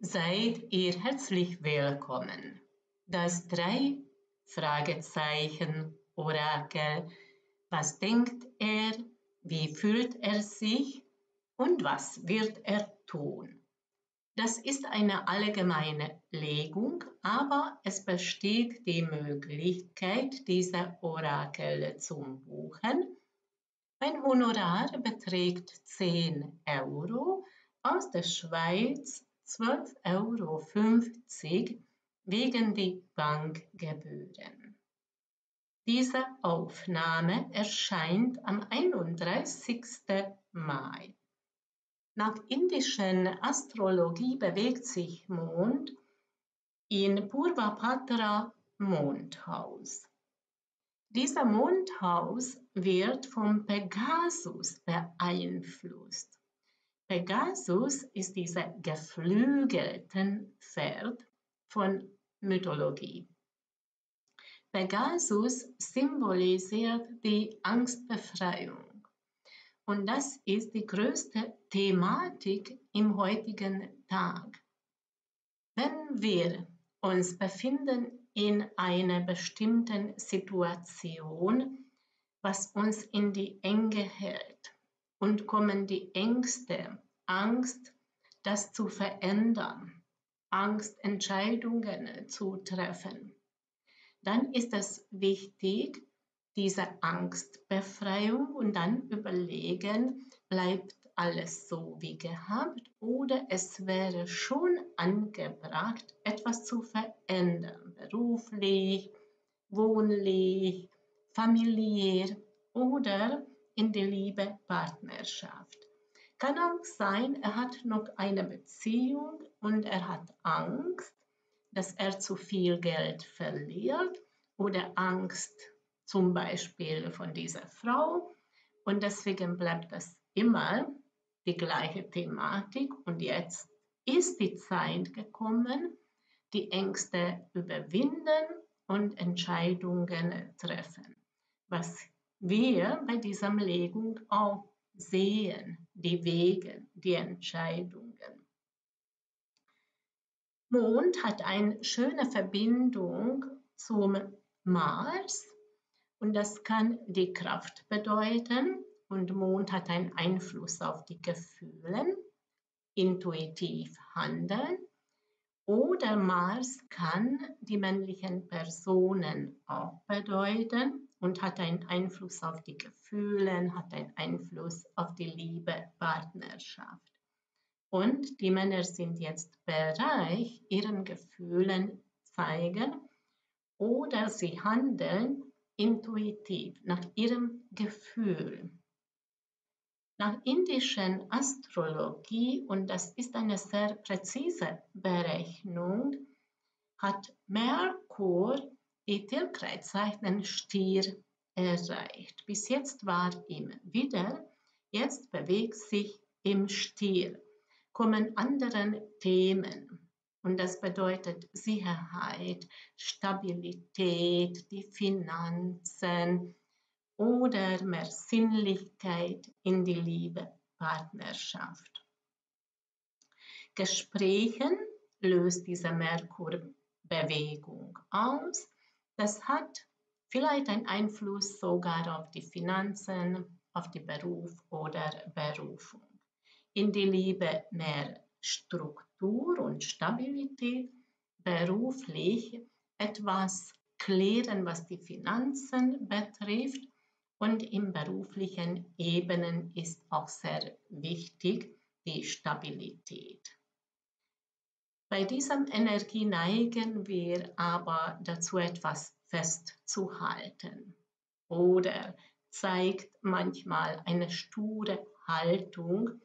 Seid ihr herzlich willkommen. Das drei Fragezeichen Orakel. Was denkt er? Wie fühlt er sich? Und was wird er tun? Das ist eine allgemeine Legung, aber es besteht die Möglichkeit, diese Orakel zu buchen. Ein Honorar beträgt 10 Euro, aus der Schweiz 12,50 € wegen der Bankgebühren. Diese Aufnahme erscheint am 31. Mai. Nach indischen Astrologie bewegt sich Mond in Purvapatra Mondhaus. Dieser Mondhaus wird vom Pegasus beeinflusst. Pegasus ist dieses geflügelte Pferd von Mythologie. Pegasus symbolisiert die Angstbefreiung. Und das ist die größte Thematik im heutigen Tag. Wenn wir uns befinden in einer bestimmten Situation, was uns in die Enge hält und kommen die Ängste, Angst, das zu verändern, Angst, Entscheidungen zu treffen, dann ist es wichtig, diese Angstbefreiung und dann überlegen, bleibt alles so wie gehabt oder es wäre schon angebracht, etwas zu verändern, beruflich, wohnlich, familiär oder in der Liebe Partnerschaft. Kann auch sein, er hat noch eine Beziehung und er hat Angst, dass er zu viel Geld verliert oder Angst zum Beispiel von dieser Frau, und deswegen bleibt das immer die gleiche Thematik, und jetzt ist die Zeit gekommen, die Ängste überwinden und Entscheidungen treffen. Was wir bei dieser Legung auch sehen, die Wege, die Entscheidungen. Mond hat eine schöne Verbindung zum Mars. Und das kann die Kraft bedeuten, und Mond hat einen Einfluss auf die Gefühle, intuitiv handeln, oder Mars kann die männlichen Personen auch bedeuten und hat einen Einfluss auf die Gefühle, hat einen Einfluss auf die Liebe, Partnerschaft. Und die Männer sind jetzt bereit, ihren Gefühlen zeigen oder sie handeln intuitiv, nach ihrem Gefühl. Nach indischen Astrologie, und das ist eine sehr präzise Berechnung, hat Merkur die Tierkreiszeichen Stier erreicht. Bis jetzt war im Widder, jetzt bewegt sich im Stier, kommen andere Themen. Und das bedeutet Sicherheit, Stabilität, die Finanzen oder mehr Sinnlichkeit in die Liebe, Partnerschaft. Gesprächen löst diese Merkurbewegung aus. Das hat vielleicht einen Einfluss sogar auf die Finanzen, auf den Beruf oder Berufung. In die Liebe mehr Struktur und Stabilität, beruflich etwas klären, was die Finanzen betrifft, und in beruflichen Ebenen ist auch sehr wichtig die Stabilität. Bei dieser Energie neigen wir aber dazu, etwas festzuhalten oder zeigt manchmal eine sture Haltung.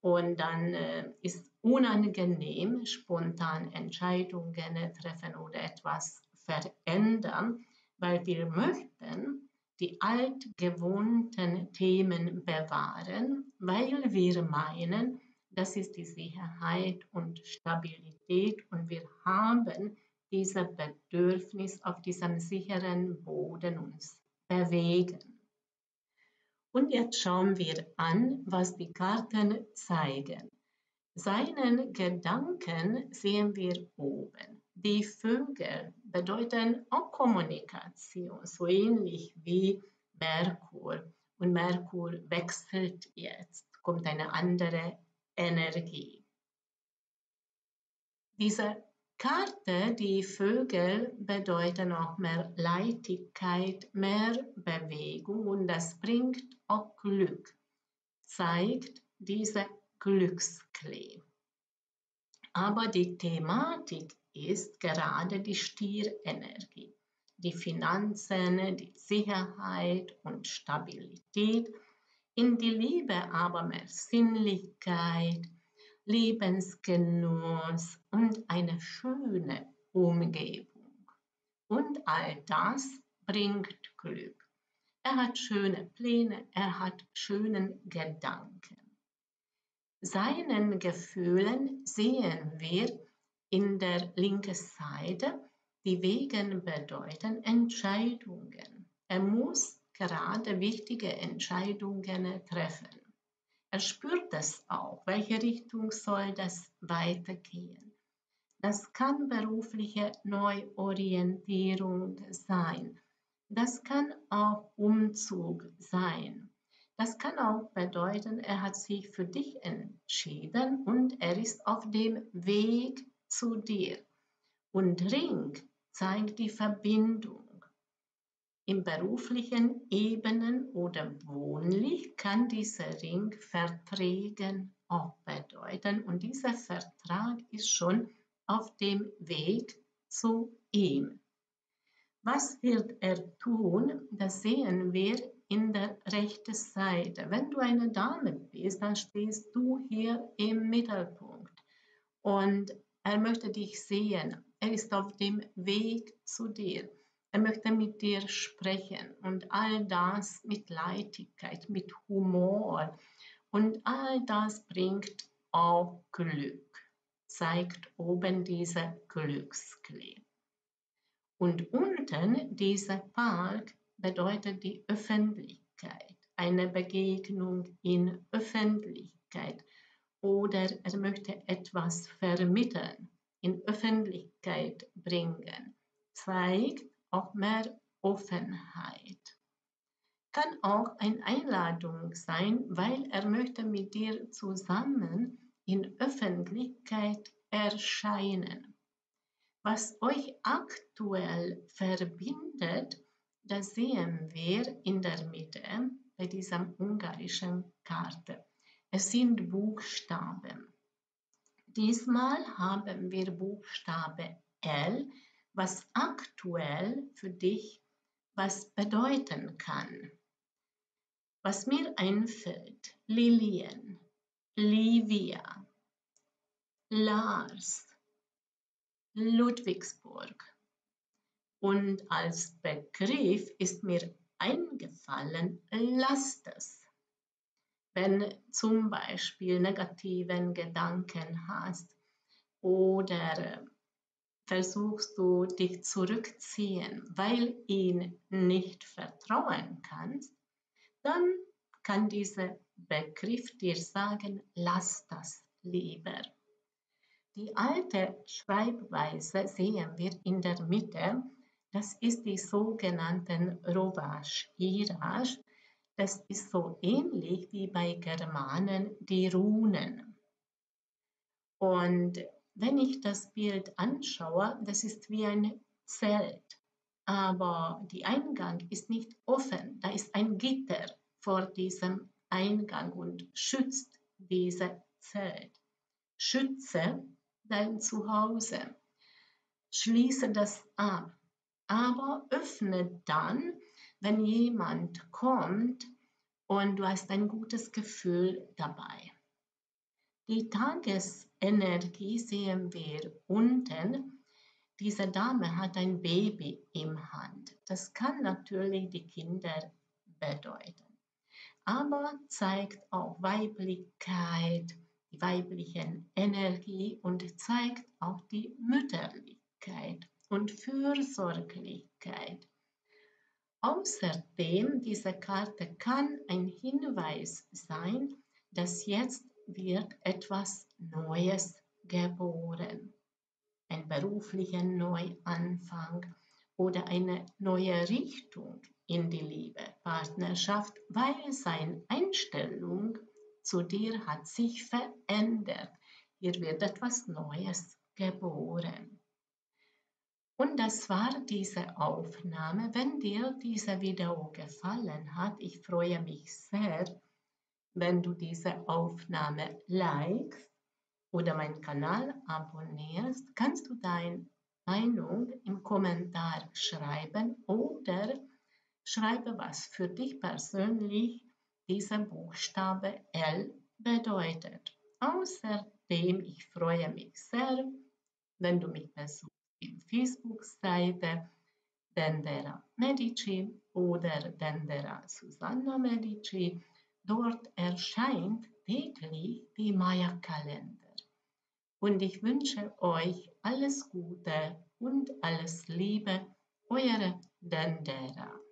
Und dann ist unangenehm, spontan Entscheidungen treffen oder etwas verändern, weil wir möchten die altgewohnten Themen bewahren, weil wir meinen, das ist die Sicherheit und Stabilität, und wir haben dieses Bedürfnis, auf diesem sicheren Boden uns bewegen. Und jetzt schauen wir an, was die Karten zeigen. Seinen Gedanken sehen wir oben. Die Vögel bedeuten auch Kommunikation, so ähnlich wie Merkur. Und Merkur wechselt jetzt, kommt eine andere Energie. Diese Karte, die Vögel, bedeuten auch mehr Leichtigkeit, mehr Bewegung und das bringt auch Glück, zeigt diese Glücksklee. Aber die Thematik ist gerade die Stierenergie, die Finanzen, die Sicherheit und Stabilität, in die Liebe aber mehr Sinnlichkeit, Lebensgenuss und eine schöne Umgebung. Und all das bringt Glück. Er hat schöne Pläne, er hat schönen Gedanken. Seinen Gefühlen sehen wir in der linken Seite, die Wegen bedeuten Entscheidungen. Er muss gerade wichtige Entscheidungen treffen. Er spürt das auch, welche Richtung soll das weitergehen. Das kann berufliche Neuorientierung sein. Das kann auch Umzug sein. Das kann auch bedeuten, er hat sich für dich entschieden und er ist auf dem Weg zu dir. Und Ring zeigt die Verbindung. In beruflichen Ebenen oder wohnlich kann dieser Ring Verträgen auch bedeuten. Und dieser Vertrag ist schon auf dem Weg zu ihm. Was wird er tun? Das sehen wir in der rechten Seite. Wenn du eine Dame bist, dann stehst du hier im Mittelpunkt. Und er möchte dich sehen. Er ist auf dem Weg zu dir. Er möchte mit dir sprechen und all das mit Leichtigkeit, mit Humor und all das bringt auch Glück, zeigt oben dieser Glücksklee. Und unten dieser Park bedeutet die Öffentlichkeit, eine Begegnung in Öffentlichkeit oder er möchte etwas vermitteln, in Öffentlichkeit bringen, zeigt auch mehr Offenheit. Kann auch eine Einladung sein, weil er möchte mit dir zusammen in Öffentlichkeit erscheinen. Was euch aktuell verbindet, das sehen wir in der Mitte bei dieser ungarischen Karte. Es sind Buchstaben. Diesmal haben wir Buchstabe L, was aktuell für dich was bedeuten kann. Was mir einfällt, Lilien, Livia, Lars, Ludwigsburg. Und als Begriff ist mir eingefallen, lass das. Wenn zum Beispiel negativen Gedanken hast oder versuchst du dich zurückziehen, weil ihn nicht vertrauen kannst, dann kann dieser Begriff dir sagen, lass das lieber. Die alte Schreibweise sehen wir in der Mitte, das ist die sogenannten Rovash Hirasch. Das ist so ähnlich wie bei Germanen die Runen. Und wenn ich das Bild anschaue, das ist wie ein Zelt, aber der Eingang ist nicht offen. Da ist ein Gitter vor diesem Eingang und schützt dieses Zelt. Schütze dein Zuhause, schließe das ab, aber öffne dann, wenn jemand kommt und du hast ein gutes Gefühl dabei. Die Tagesenergie sehen wir unten. Diese Dame hat ein Baby im Hand. Das kann natürlich die Kinder bedeuten. Aber zeigt auch Weiblichkeit, die weibliche Energie und zeigt auch die Mütterlichkeit und Fürsorglichkeit. Außerdem, diese Karte kann ein Hinweis sein, dass jetzt wird etwas Neues geboren, ein beruflicher Neuanfang oder eine neue Richtung in die Liebe, Partnerschaft, weil seine Einstellung zu dir hat sich verändert. Hier wird etwas Neues geboren. Und das war diese Aufnahme. Wenn dir dieses Video gefallen hat, ich freue mich sehr, wenn du diese Aufnahme likest oder meinen Kanal abonnierst, kannst du deine Meinung im Kommentar schreiben oder schreibe, was für dich persönlich dieser Buchstabe L bedeutet. Außerdem, ich freue mich sehr, wenn du mich besuchst in Facebook-Seite Dendera Medici oder Dendera Zsuzsanna Medici. Dort erscheint täglich die Maya-Kalender. Und ich wünsche euch alles Gute und alles Liebe, eure Dendera.